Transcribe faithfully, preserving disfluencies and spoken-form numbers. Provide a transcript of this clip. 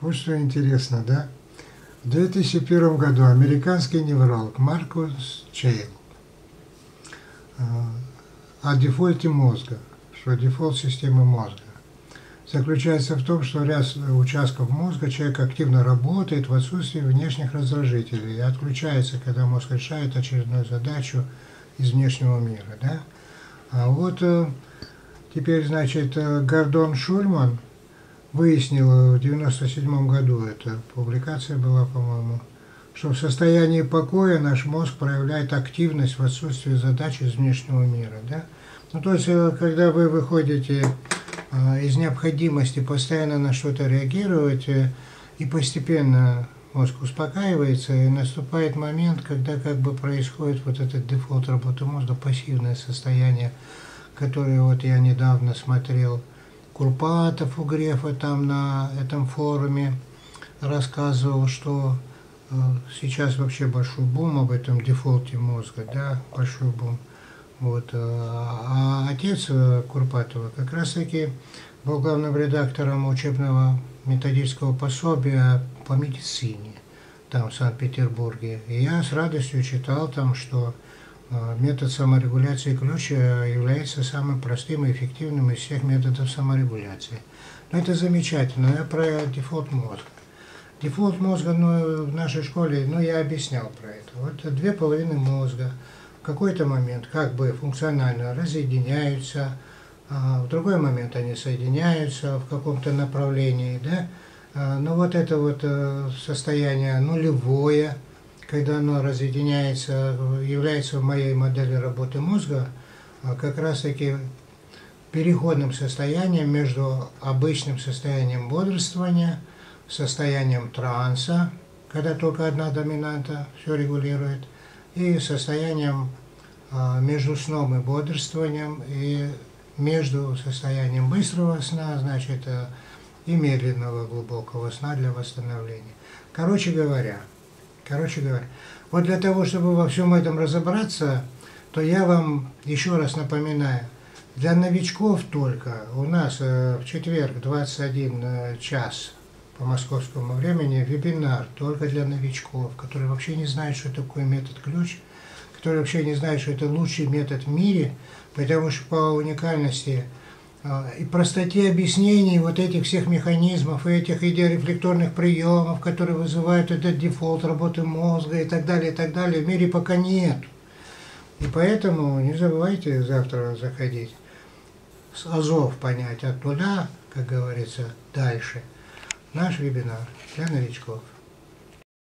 Вот что интересно, да? В две тысячи первом году американский невролог Маркус Чейн о дефолте мозга, что дефолт системы мозга заключается в том, что ряд участков мозга человека активно работает в отсутствии внешних раздражителей и отключается, когда мозг решает очередную задачу из внешнего мира. Да? А вот теперь, значит, Гордон Шульман выяснил в девяносто седьмом году, эта публикация была, по-моему, что в состоянии покоя наш мозг проявляет активность в отсутствии задач из внешнего мира. Да? Ну, то есть, когда вы выходите из необходимости постоянно на что-то реагировать, и постепенно мозг успокаивается, и наступает момент, когда как бы происходит вот этот дефолт работы мозга, пассивное состояние, которое вот я недавно смотрел, Курпатов у Грефа там на этом форуме рассказывал, что сейчас вообще большой бум об этом дефолте мозга, да, большой бум. Вот. А отец Курпатова как раз-таки был главным редактором учебного методического пособия по медицине там в Санкт-Петербурге. И я с радостью читал там, что метод саморегуляции Ключ является самым простым и эффективным из всех методов саморегуляции. Но это замечательно. Я про дефолт мозга. Дефолт мозга, ну, в нашей школе, ну, я объяснял про это. Вот две половины мозга в какой-то момент как бы функционально разъединяются, а в другой момент они соединяются в каком-то направлении, да? Но вот это вот состояние нулевое, когда оно разъединяется, является в моей модели работы мозга как раз-таки переходным состоянием между обычным состоянием бодрствования, состоянием транса, когда только одна доминанта все регулирует, и состоянием между сном и бодрствованием, и между состоянием быстрого сна, значит, и медленного глубокого сна для восстановления. Короче говоря, короче говоря, вот для того, чтобы во всем этом разобраться, то я вам еще раз напоминаю, для новичков только у нас в четверг двадцать один час по московскому времени вебинар только для новичков, которые вообще не знают, что такое метод Ключ, которые вообще не знают, что это лучший метод в мире, потому что по уникальности и простоте объяснений вот этих всех механизмов, и этих идеорефлекторных приемов, которые вызывают этот дефолт работы мозга и так далее, и так далее, в мире пока нет. И поэтому не забывайте завтра заходить с азов понять, от нуля, как говорится, дальше. Наш вебинар для новичков.